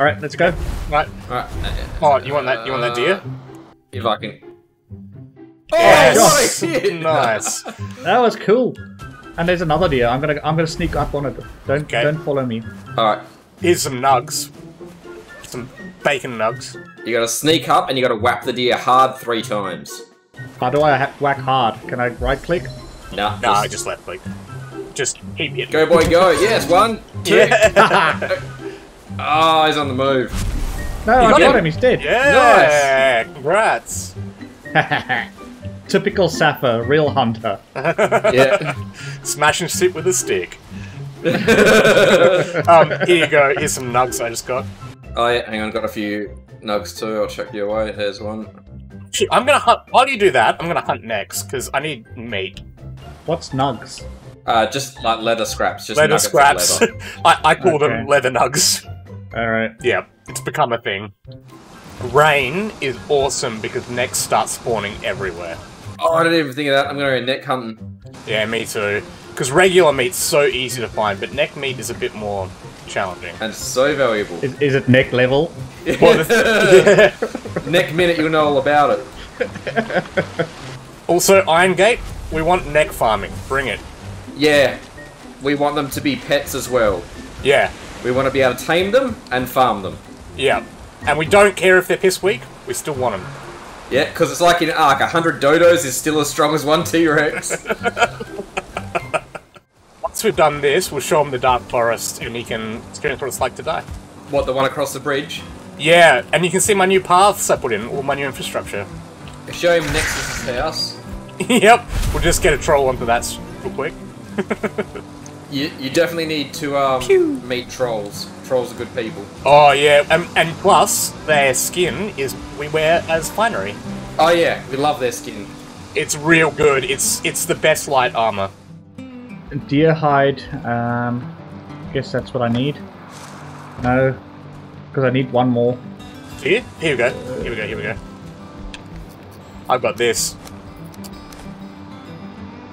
All right, let's go. Right. All right. Oh, you want that deer? If I can. Oh, yes! Shit. Nice. That was cool. And there's another deer. I'm gonna sneak up on it. Don't follow me. All right. Here's some nugs. Some bacon nugs. You gotta sneak up and you gotta whack the deer hard 3 times. How do I whack hard? Can I right click? No. No, I just left click. Just keep it. Go boy, go. Yes, 1, 2. Yeah. Oh, he's on the move. No, I got him. He's dead. Yeah. Nice. Congrats. Typical sapper, real hunter. Yeah. Smashing shit with a stick. Here you go. Here's some nugs I just got. Oh yeah, hang on. Got a few nugs too. I'll check you away. Here's one. Shit, I'm gonna hunt. While you do that, I'm gonna hunt next because I need meat. What's nugs? Just like leather scraps. Just leather scraps. Leather. I call them leather nugs. All right. Yeah, it's become a thing. Rain is awesome because necks start spawning everywhere. Oh, I didn't even think of that. I'm gonna go neck hunting. Yeah, me too. Because regular meat's so easy to find, but neck meat is a bit more challenging. And so valuable. Is it neck level? Well, yeah. Neck minute, you'll know all about it. Also, Iron Gate, we want neck farming. Bring it. Yeah, we want them to be pets as well. Yeah. We want to be able to tame them and farm them. Yeah. And we don't care if they're piss weak, we still want them. Yeah, because it's like in Ark, 100 dodos is still as strong as 1 T-Rex. Once we've done this, we'll show him the Dark Forest and he can experience what it's like to die. What, the one across the bridge? Yeah, and you can see my new paths I put in, all my new infrastructure. We'll show him Nexus's house. Yep, we'll just get a troll onto that real quick. You definitely need to meet trolls. Trolls are good people. Oh yeah, and plus their skin is we wear as finery. Oh yeah, we love their skin. It's real good. It's the best light armor. Deer hide. I guess that's what I need. No, because I need one more. Here, here we go. Here we go. Here we go. I've got this.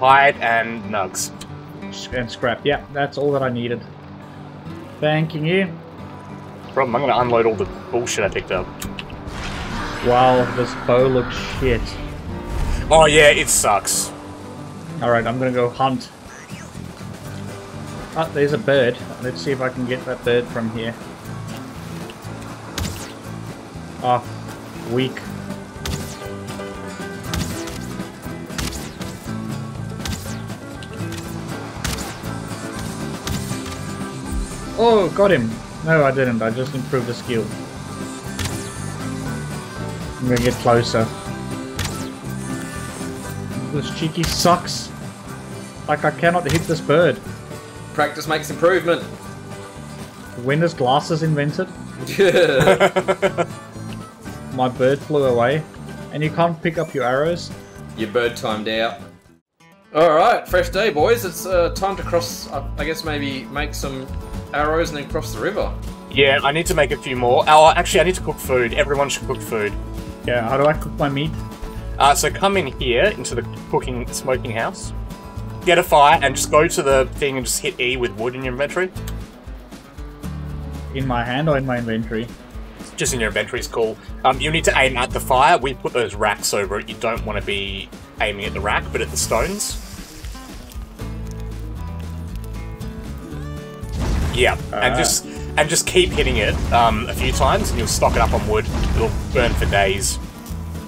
Hide and nugs. And scrap, yeah, that's all that I needed. Thanking you. Problem, I'm gonna unload all the bullshit I picked up. Wow, this bow looks shit. Oh yeah, it sucks. Alright, I'm gonna go hunt. Oh, there's a bird. Let's see if I can get that bird from here. Ah, oh, weak. Oh, got him! No, I didn't. I just improved the skill. I'm gonna get closer. This cheeky sucks. Like, I cannot hit this bird. Practice makes improvement. When is glasses invented? My bird flew away. And you can't pick up your arrows? Your bird timed out. Alright, fresh day, boys. It's time to cross up, I guess maybe make some arrows and then cross the river. Yeah, I need to make a few more. Oh, actually, I need to cook food. Everyone should cook food. Yeah, how do I cook my meat? So come in here, into the smoking house. Get a fire and just go to the thing and just hit E with wood in your inventory. In my hand or in my inventory? Just in your inventory is cool. You need to aim at the fire. We put those racks over it. You don't want to be aiming at the rack, but at the stones. Yeah, and just keep hitting it a few times, and you'll stock it up on wood. It'll burn for days.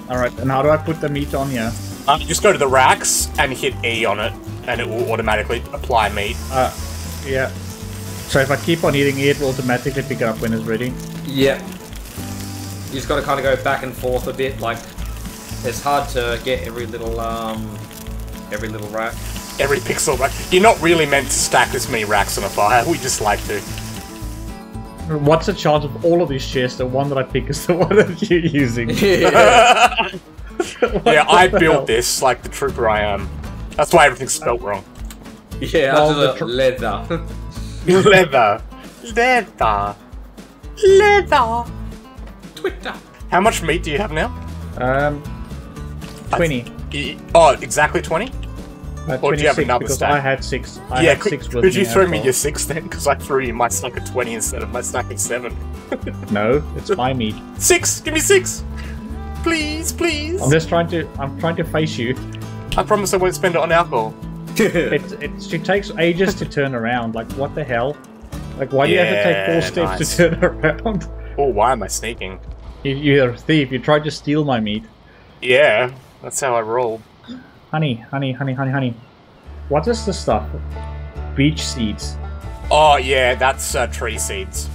All right, and how do I put the meat on here? Just go to the racks and hit E on it, and it will automatically apply meat. Yeah. So if I keep on hitting E, it will automatically pick it up when it's ready. Yeah. You just got to kind of go back and forth a bit, like. It's hard to get every little rack. Every pixel rack. You're not really meant to stack as many racks on a fire, we just like to. What's the chance of all of these chests, the one that I pick is the one that you're using? Yeah, yeah I built this like the trooper I am. That's why everything's spelt wrong. Yeah, after the leather. Leather. Leather. Leather. Twitter. How much meat do you have now? 20. Oh, exactly 20? Or do you have another stack? I had six. Could you throw me your six then? Because I threw you my stack of 20 instead of my stack of 7. No, it's my meat. 6! Give me 6! Please, please! I'm trying to face you. I promise I won't spend it on alcohol. It takes ages to turn around. Like, what the hell? Like, why do you have to take 4 steps to turn around? Oh, why am I sneaking? You're a thief. You tried to steal my meat. Yeah, that's how I roll. Honey. What is this stuff? Beach seeds. Oh, yeah, that's tree seeds.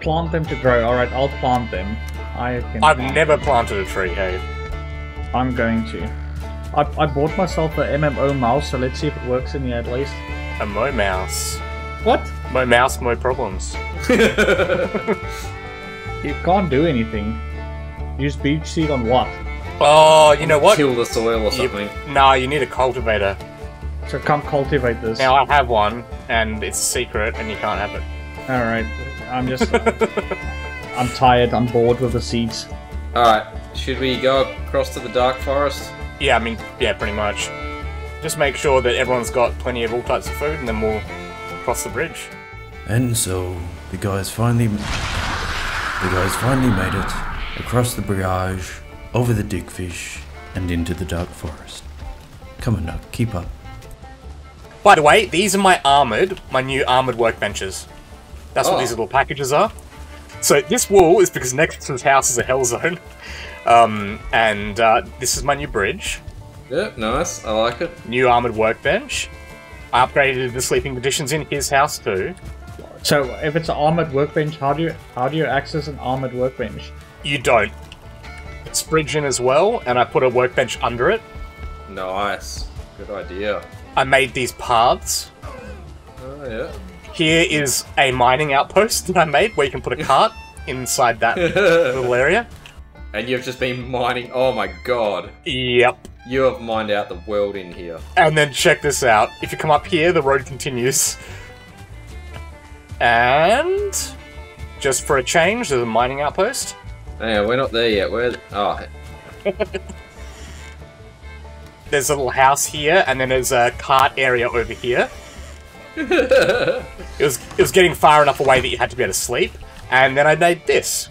Plant them to grow. All right, I'll plant them. I've never planted a tree, hey. I'm going to. I bought myself a MMO mouse, so let's see if it works in the at least. A Mo mouse. What? Mo mouse, Mo problems. You can't do anything. Use beach seed on what? Oh, you know what? Kill the soil or something. Nah, you need a cultivator. So come cultivate this. Now I have one, and it's a secret, and you can't have it. Alright, I'm just... I'm tired, I'm bored with the seeds. Alright, should we go across to the Dark Forest? Yeah, I mean, yeah, pretty much. Just make sure that everyone's got plenty of all types of food, and then we'll cross the bridge. And so, the guys finally made it across the barrage, over the digfish, and into the Dark Forest. Come on now, keep up. By the way, these are my new armoured workbenches. That's what these little packages are. So this wall is because Nexus's house is a hell zone. And this is my new bridge. Yep, nice, I like it. New armoured workbench. I upgraded the sleeping conditions in his house too. So if it's an armoured workbench, how do you access an armoured workbench? You don't. It's bridged in as well, and I put a workbench under it. Nice. Good idea. I made these paths. Oh, yeah. Here is a mining outpost that I made, where you can put a cart inside that little area. And you've just been mining. Oh my god. Yep. You have mined out the world in here. And then check this out. If you come up here, the road continues. And... just for a change, there's a mining outpost. Hang on, we're not there yet. There's a little house here, and then there's a cart area over here. It was getting far enough away that you had to be able to sleep, and then I made this.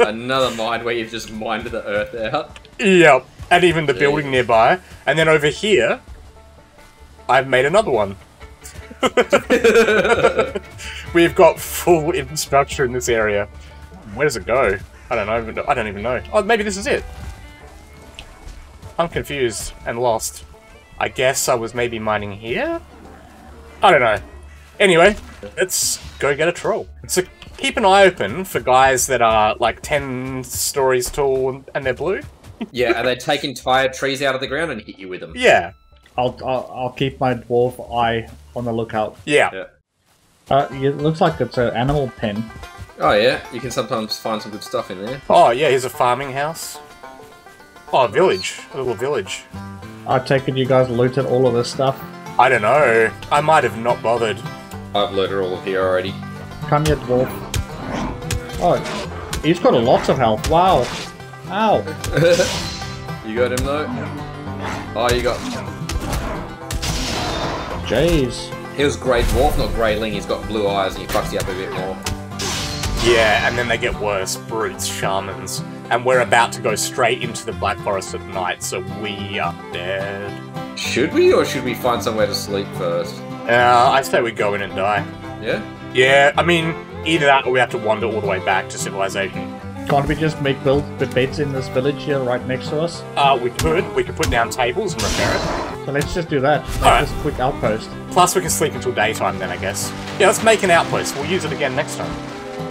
Another mine where you've just mined the earth out. Yep, and even the building nearby. And then over here, I've made another one. We've got full infrastructure in this area. Where does it go? I don't even know. Oh, maybe this is it. I'm confused and lost. I guess I was maybe mining here? I don't know. Anyway, let's go get a troll. So keep an eye open for guys that are like 10 stories tall and they're blue. Yeah, and they take entire trees out of the ground and hit you with them. Yeah. I'll keep my dwarf eye on the lookout. Yeah. It looks like it's an animal pen. Oh yeah, you can sometimes find some good stuff in there. Oh yeah, here's a farming house. Oh, a village. A little village. I take it you guys looted all of this stuff? I don't know. I might have not bothered. I've looted all of here already. Come here, dwarf. Oh, he's got lots of health. Wow. Ow. You got him though? Oh, you got... Jeez. He was grey dwarf, not greyling. He's got blue eyes and he fucks you up a bit more. Yeah, and then they get worse, brutes, shamans. And we're about to go straight into the Black Forest at night, so we are dead. Should we, or should we find somewhere to sleep first? I say we go in and die. Yeah? Yeah, I mean, either that or we have to wander all the way back to civilization. Can't we just make the beds in this village here right next to us? We could. We could put down tables and repair it. So let's just do that. All right. Just a quick outpost. Plus we can sleep until daytime then, I guess. Yeah, let's make an outpost. We'll use it again next time.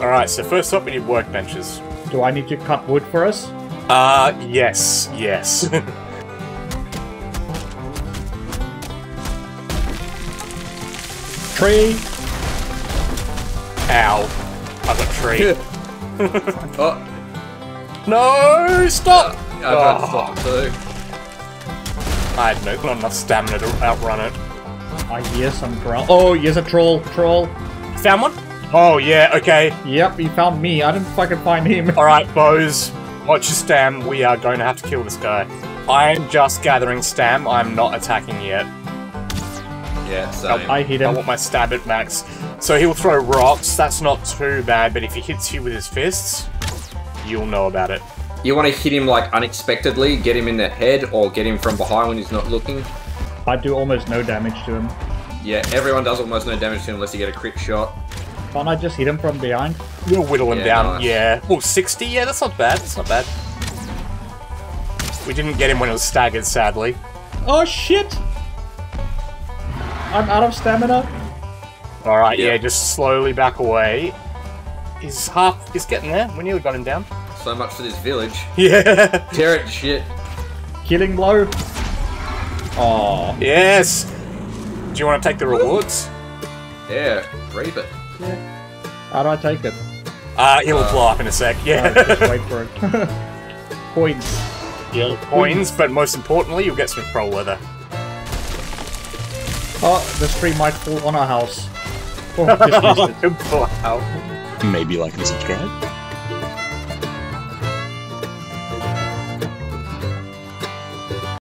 Alright, so first up we need workbenches. Do I need to cut wood for us? Yes. Tree! Ow. I've got a tree. Oh. No! Stop! I tried to stop too. I had not enough stamina to outrun it. I hear some growl. Oh, here's a troll. Found one? Oh, yeah, okay. Yep, he found me. I didn't fucking find him. Alright, boys. Watch your stam. We are going to have to kill this guy. I'm just gathering stam, I'm not attacking yet. Yeah, same. I hit him. I want my stab at max. So he'll throw rocks, that's not too bad, but if he hits you with his fists, you'll know about it. You want to hit him like unexpectedly, get him in the head, or get him from behind when he's not looking. I do almost no damage to him. Yeah, everyone does almost no damage to him unless you get a crit shot. Can't I just hit him from behind? You'll whittle him down. Nice. Yeah. Oh, 60? Yeah, that's not bad. That's not bad. We didn't get him when it was staggered, sadly. Oh, shit! I'm out of stamina. Alright, yeah, just slowly back away. He's half... he's getting there. We nearly got him down. So much for this village. Yeah. Tear it, shit. Killing blow. Oh. Yes! Do you want to take the rewards? Yeah, reap it. Yeah. How do I take it? It'll blow up in a sec, yeah. Just wait for it. Coins. Yeah, coins, but most importantly, you'll get some troll leather. Oh, this tree might fall on our house. Oh, just missed it. Maybe like and subscribe?